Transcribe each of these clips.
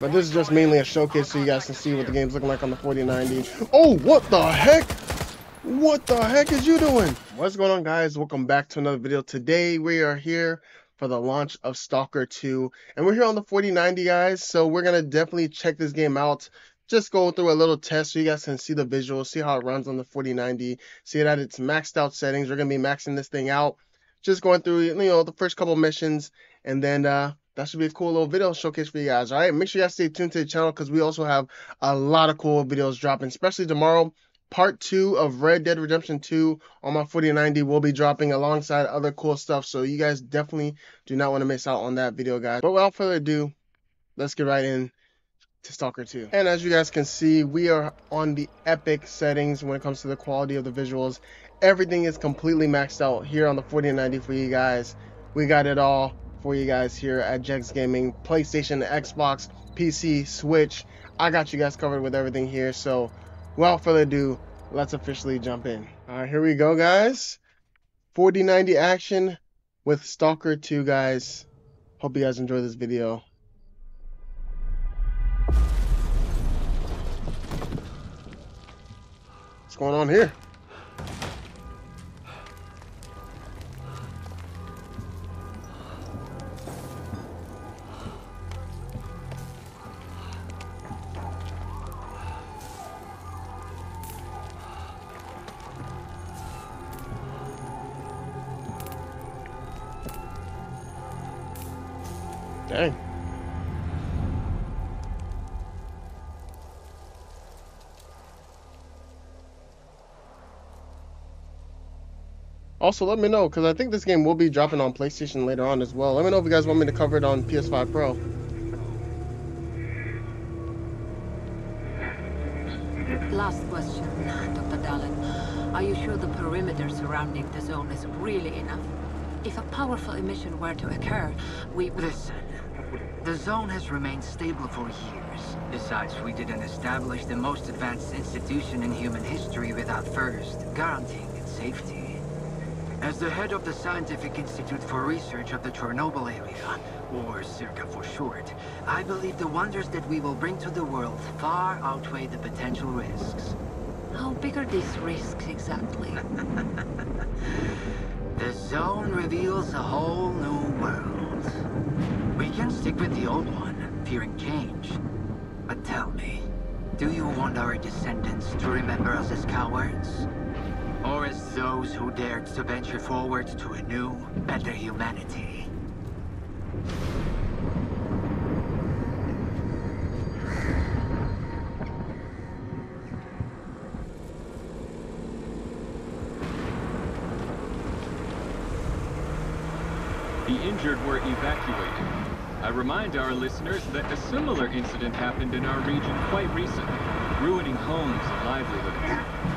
But this is just mainly a showcase so you guys can see what the game's looking like on the 4090. Oh, what the heck? What the heck is you doing? What's going on, guys? Welcome back to another video. Today we are here for the launch of Stalker 2. And we're here on the 4090, guys. So we're going to definitely check this game out. Just go through a little test so you guys can see the visuals, see how it runs on the 4090. See it at its maxed out settings. We're going to be maxing this thing out. Just going through, you know, the first couple missions. And then, that should be a cool little video showcase for you guys, all right? Make sure you guys stay tuned to the channel because we also have a lot of cool videos dropping, especially tomorrow. Part 2 of Red Dead Redemption 2 on my 4090 will be dropping alongside other cool stuff, so you guys definitely do not want to miss out on that video, guys. But without further ado, let's get right in to Stalker 2. And as you guys can see, we are on the epic settings when it comes to the quality of the visuals. Everything is completely maxed out here on the 4090 for you guys. We got it all for you guys here at JECS Gaming. PlayStation, Xbox, PC, Switch. I got you guys covered with everything here. So without further ado, let's officially jump in. All right, here we go, guys. 4090 action with Stalker 2, guys. Hope you guys enjoy this video. What's going on here? Dang. Also, let me know, because I think this game will be dropping on PlayStation later on as well. Let me know if you guys want me to cover it on PS5 Pro. Last question, Dr. Dallin. Are you sure the perimeter surrounding the zone is really enough? If a powerful emission were to occur, we would... Listen, the zone has remained stable for years. Besides, we didn't establish the most advanced institution in human history without first guaranteeing its safety. As the head of the Scientific Institute for Research of the Chernobyl area, or CIRCA for short, I believe the wonders that we will bring to the world far outweigh the potential risks. How big are these risks exactly? The zone reveals a whole new world. We can stick with the old one, fearing change. But tell me, do you want our descendants to remember us as cowards? Or as those who dared to venture forward to a new, better humanity? The injured were evacuated. I remind our listeners that a similar incident happened in our region quite recently, ruining homes and livelihoods.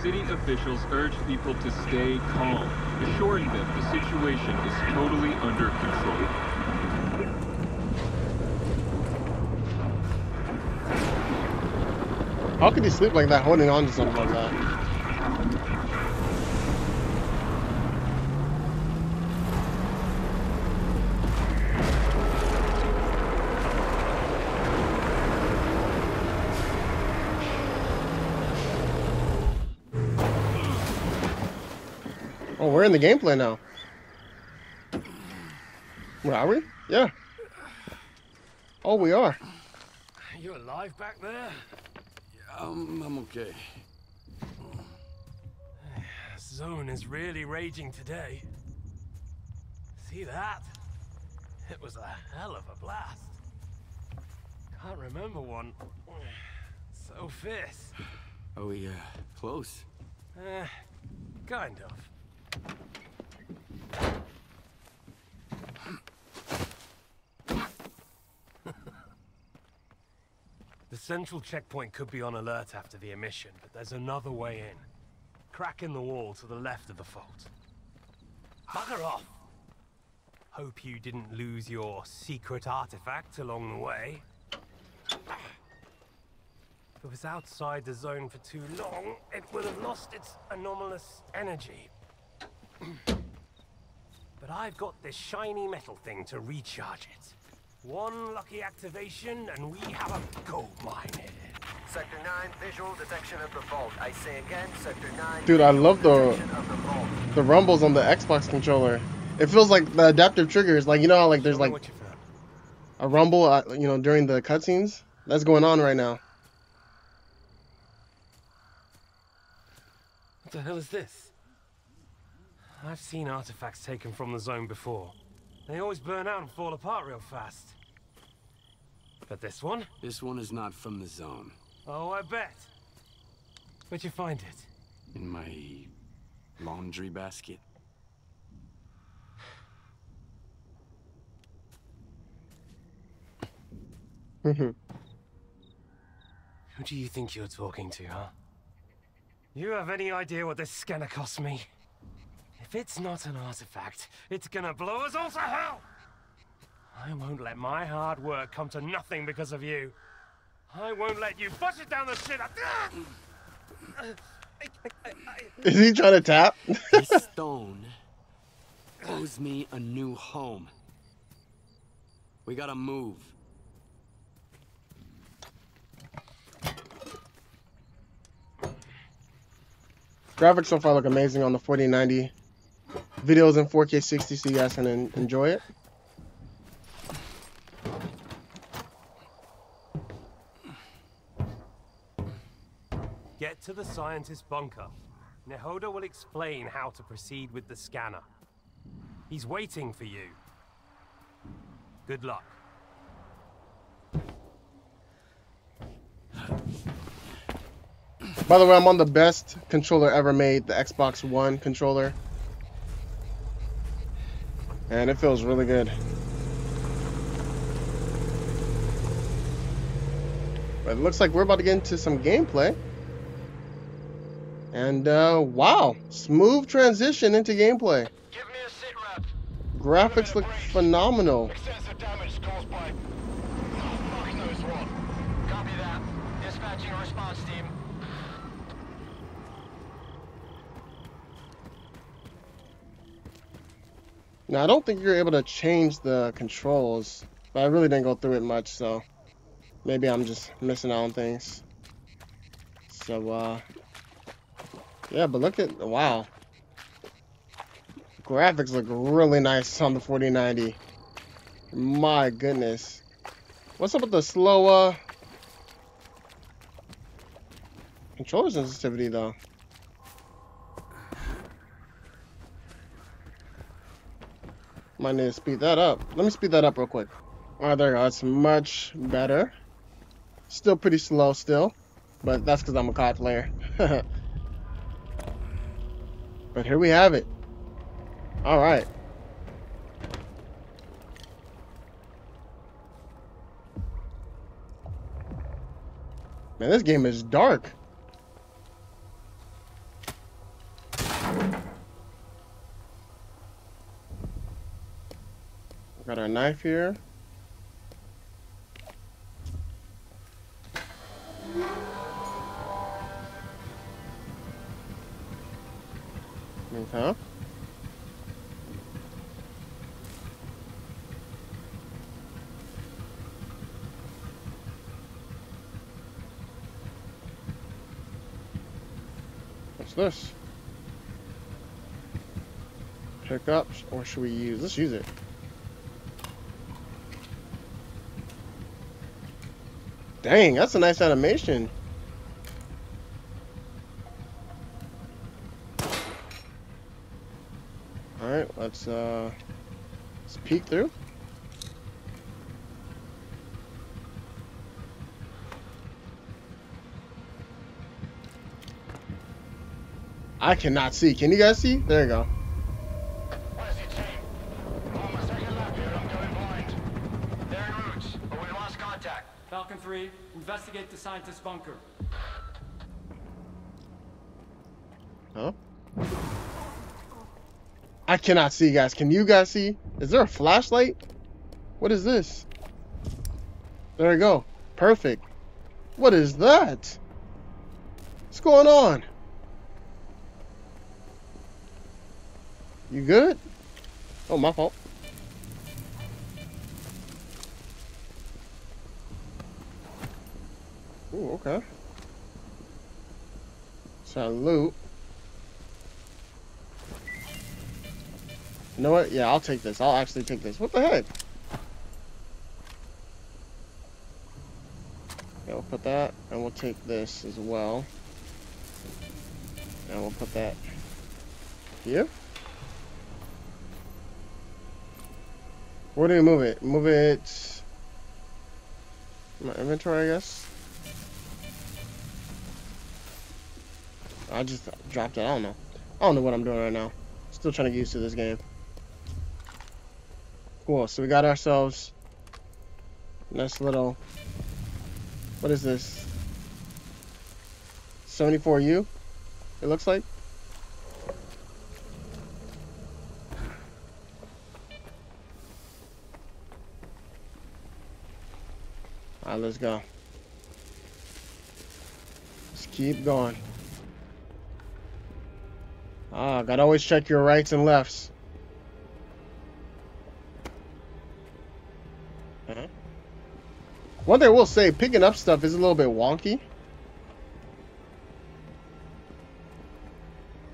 City officials urge people to stay calm, assuring them the situation is totally under control. How could he sleep like that, holding on to something like that? Oh, we're in the gameplay now. Where are we? Yeah. Oh, we are. You alive back there? Yeah, I'm okay. This zone is really raging today. See that? It was a hell of a blast. Can't remember one so fierce. Are we close? Kind of. The central checkpoint could be on alert after the emission, but there's another way in. Crack in the wall to the left of the fault. Bugger off! Hope you didn't lose your secret artifact along the way. If it was outside the zone for too long, it would have lost its anomalous energy. But I've got this shiny metal thing to recharge it. One lucky activation and we have a gold mine here. Sector 9 visual detection of the vault. I say again, Sector 9. Dude, I love the rumbles on the Xbox controller. It feels like the adaptive triggers, like, you know how like there's like a rumble, you know, during the cutscenes. That's going on right now. What the hell is this? I've seen artifacts taken from the zone before. They always burn out and fall apart real fast. But this one? This one is not from the zone. Oh, I bet. Where'd you find it? In my laundry basket. Who do you think you're talking to, huh? You have any idea what this scanner cost me? If it's not an artifact, it's gonna blow us all to hell! I won't let my hard work come to nothing because of you. I won't let you flush it down the shit. Is he trying to tap? This stone owes me a new home. We gotta move. Graphics so far look amazing on the 4090. Videos in 4K 60 so you guys can enjoy it. Get to the scientist bunker. Nehoda will explain how to proceed with the scanner. He's waiting for you. Good luck. By the way, I'm on the best controller ever made, the Xbox One controller. And it feels really good. But it looks like we're about to get into some gameplay. And wow, smooth transition into gameplay. Give me a sit rep. Graphics look phenomenal. Excessive damage caused by... Oh, fuck knows what. Copy that. Dispatching a response team. Now, I don't think you're able to change the controls, but I really didn't go through it much, so maybe I'm just missing out on things. So, yeah, but look at, wow. Graphics look really nice on the 4090. My goodness. What's up with the slow, controller sensitivity, though? Might need to speed that up. Let me speed that up real quick. Alright, there you go. It's much better. Still pretty slow still, but that's because I'm a COD player. But here we have it. Alright. Man, this game is dark. Got our knife here. Okay. What's this? Pick up, or should we use? Let's use it. Dang, that's a nice animation. All right, let's peek through. I cannot see. Can you guys see? There you go. Investigate the scientist's bunker. Huh? I cannot see, guys. Can you guys see? Is there a flashlight? What is this? There we go. Perfect. What is that? What's going on? You good? Oh, my fault. Ooh, okay. Salute. You know what? Yeah, I'll take this. I'll actually take this. What the heck? Yeah, we'll put that, and we'll take this as well. And we'll put that here. Where do you move it? Move it... my inventory, I guess? I just dropped it. I don't know. I don't know what I'm doing right now. Still trying to get used to this game. Cool, so we got ourselves nice little... what is this? 74U? It looks like. Alright, let's go. Let's keep going. Ah, gotta always check your rights and lefts. Uh-huh. One thing I will say, picking up stuff is a little bit wonky.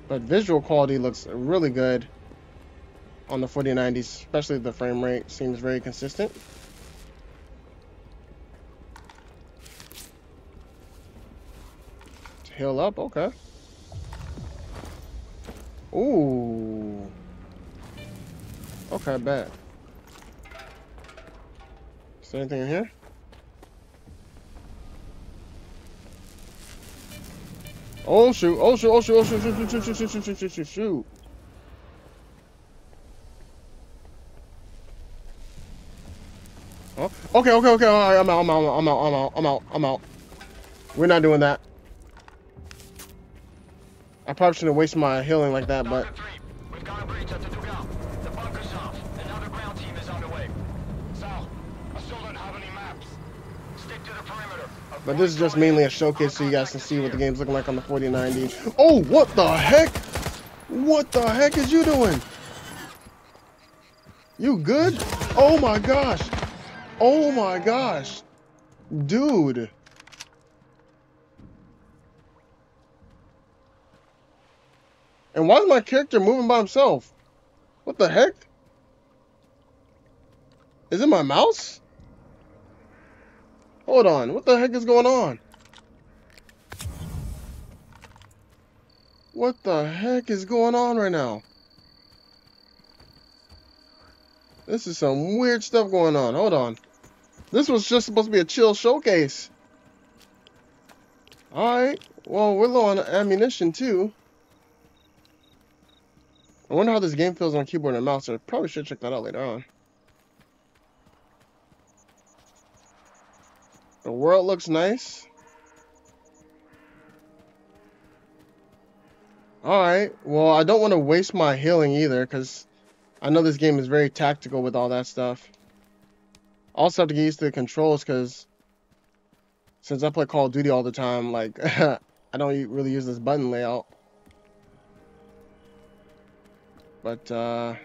But visual quality looks really good on the 4090s, especially the frame rate seems very consistent. Heal up, okay. Ooh. Okay, bad. Is there anything in here? Oh shoot, oh shoot, oh shoot, oh shoot, shoot, shoot, shoot, shoot, shoot, shoot, shoot, shoot, shoot. Oh, okay, alright, I'm out. We're not doing that. I probably shouldn't waste my healing like that, but... we've got a breach at the dugout. The bunker's off. Another ground team is on the way. Sal, I still don't have any maps. Stick to the perimeter. But this is just mainly a showcase so you guys can see what the game's looking like on the 4090. Oh, what the heck? What the heck is you doing? You good? Oh my gosh. Oh my gosh. Dude. And why is my character moving by himself? What the heck? Is it my mouse? Hold on, what the heck is going on? What the heck is going on right now? This is some weird stuff going on. Hold on. This was just supposed to be a chill showcase. Alright, well, we're low on ammunition too. I wonder how this game feels on keyboard and mouse. I probably should check that out later on. The world looks nice. Alright, well, I don't want to waste my healing either, because I know this game is very tactical with all that stuff. I also have to get used to the controls, because since I play Call of Duty all the time, like, I don't really use this button layout. But, alright.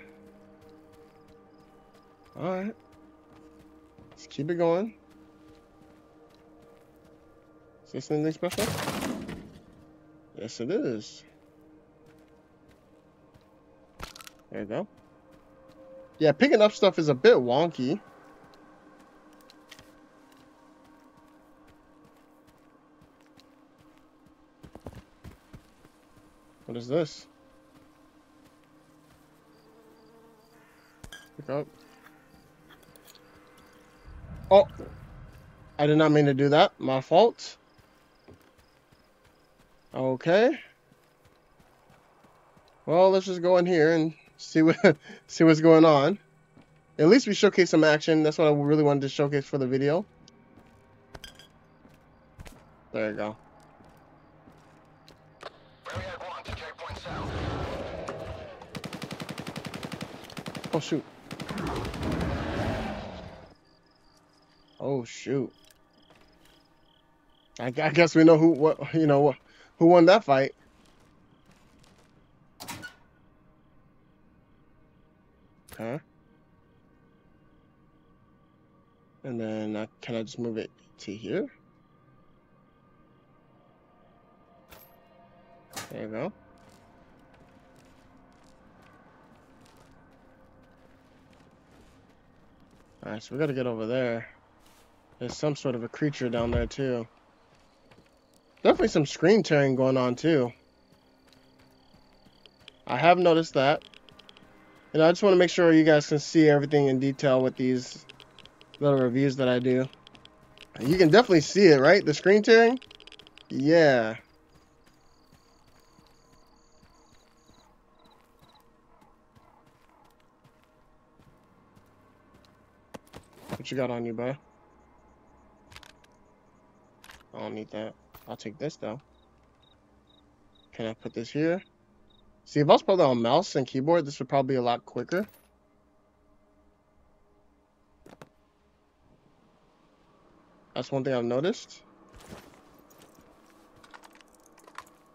Let's keep it going. Is this anything special? Yes, it is. There you go. Yeah, picking up stuff is a bit wonky. What is this? Pick up. Oh! I did not mean to do that. My fault. Okay. Well, let's just go in here and see what see what's going on. At least we showcase some action. That's what I really wanted to showcase for the video. There you go. Oh shoot. Oh shoot. I guess we know who won that fight. Okay. huh? And then can I just move it to here? There you go. Alright, so we gotta get over there. There's some sort of a creature down there too. Definitely some screen tearing going on too. I have noticed that. And I just want to make sure you guys can see everything in detail with these little reviews that I do. You can definitely see it, right? The screen tearing? Yeah. What you got on you, bud? I don't need that. I'll take this, though. Can I put this here? See, if I was probably on mouse and keyboard, this would probably be a lot quicker. That's one thing I've noticed.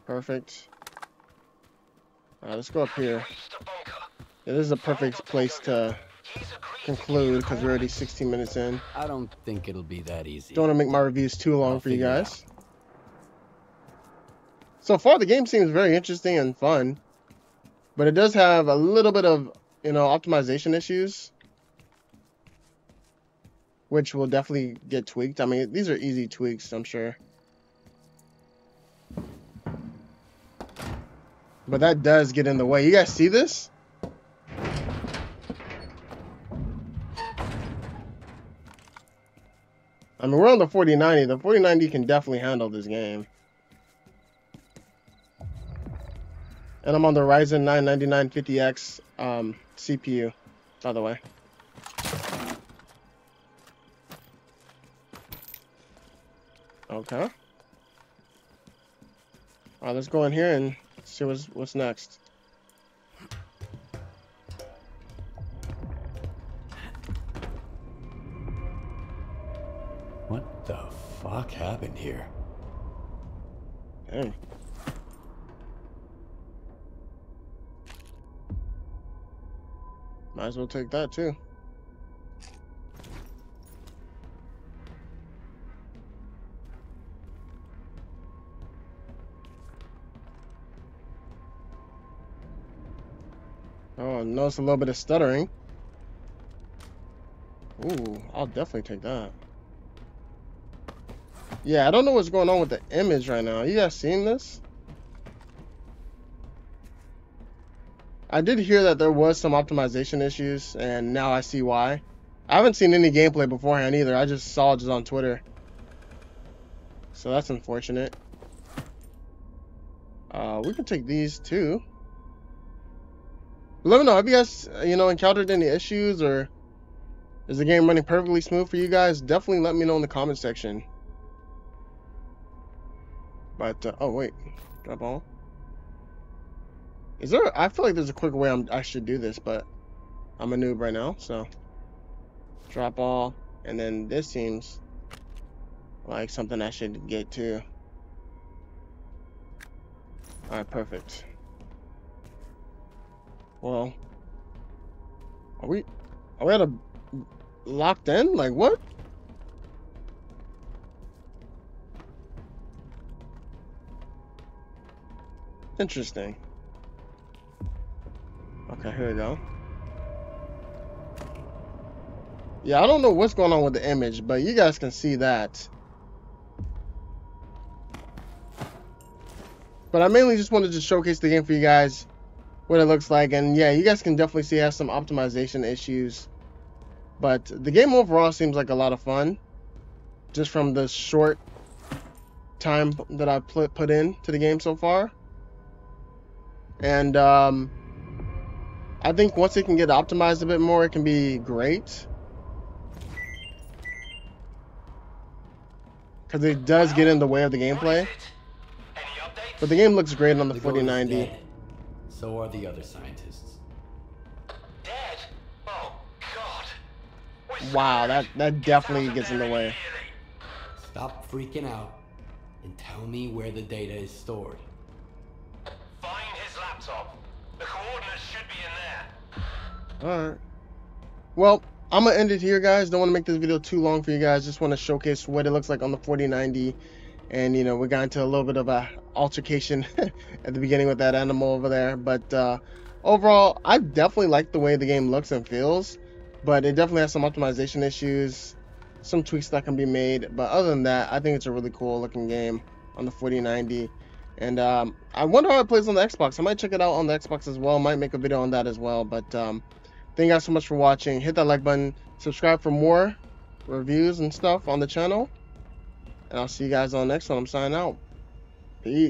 Perfect. Alright, let's go up here. Yeah, this is a perfect place to conclude because we're already 16 minutes in. I don't think it'll be that easy. Don't want to make my reviews too long for you guys. So far, the game seems very interesting and fun, but it does have a little bit of, you know, optimization issues, which will definitely get tweaked. I mean, these are easy tweaks, I'm sure. But that does get in the way. You guys see this? I mean, we're on the 4090. The 4090 can definitely handle this game. And I'm on the Ryzen 9 9950X CPU, by the way. Okay. All right, let's go in here and see what's next. What the fuck happened here? Dang. Might as well take that too. Oh, notice a little bit of stuttering. Ooh, I'll definitely take that. Yeah, I don't know what's going on with the image right now. You guys seen this? I did hear that there was some optimization issues, and now I see why. I haven't seen any gameplay beforehand either. I just saw it just on Twitter. So that's unfortunate. We can take these too. Let me know, have you guys, you know, encountered any issues, or is the game running perfectly smooth for you guys? Definitely let me know in the comment section. But, oh wait, drop all. Is there? I feel like there's a quicker way I should do this, but I'm a noob right now, so drop all, and then this seems like something I should get to. All right, perfect. Well, are we at a locked in? Like what? Interesting. Okay, here we go. Yeah, I don't know what's going on with the image, but you guys can see that. But I mainly just wanted to showcase the game for you guys, what it looks like. And yeah, you guys can definitely see it has some optimization issues. But the game overall seems like a lot of fun, just from the short time that I put into the game so far. And, I think once it can get optimized a bit more, it can be great. Because it does get in the way of the gameplay. But the game looks great on the 4090. So are the other scientists. Dead? Oh, God. Wow, that definitely gets in the way. Stop freaking out and tell me where the data is stored. Find his laptop. The coordinates should be in there. Alright. Well, I'm gonna end it here, guys. Don't want to make this video too long for you guys. Just want to showcase what it looks like on the 4090. And, you know, we got into a little bit of a altercation at the beginning with that animal over there. But overall, I definitely like the way the game looks and feels. But it definitely has some optimization issues, some tweaks that can be made. But other than that, I think it's a really cool looking game on the 4090. And I wonder how it plays on the Xbox. I might check it out on the Xbox as well. Might make a video on that as well. But thank you guys so much for watching. Hit that like button. Subscribe for more reviews and stuff on the channel. And I'll see you guys on the next one. I'm signing out. Peace.